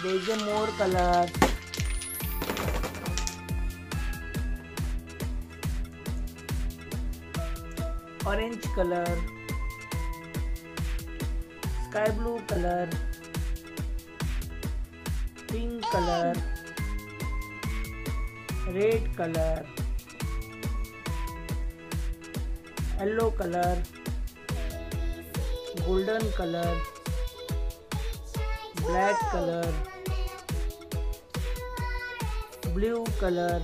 There is a more color. Orange color, sky blue color, pink color, red color, yellow color, golden color, black color, blue color,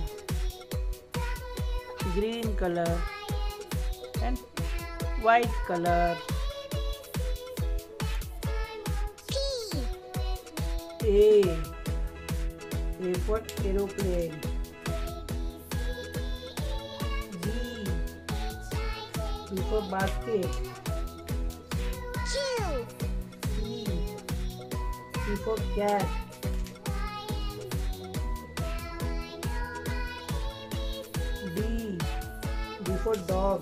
green color and white color. A for aeroplane. B for basket. C for cat. D for dog.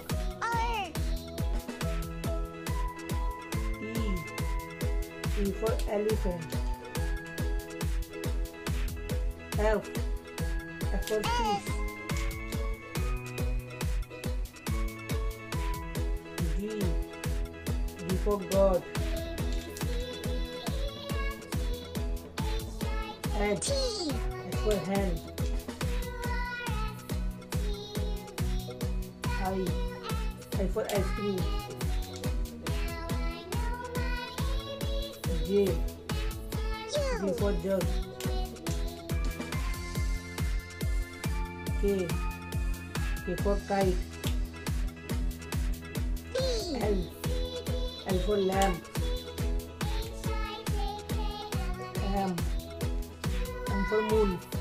E for elephant. F for fish. G for God. H for hand. I for ice cream. J for jug. K for kite. L for lamp. M for moon.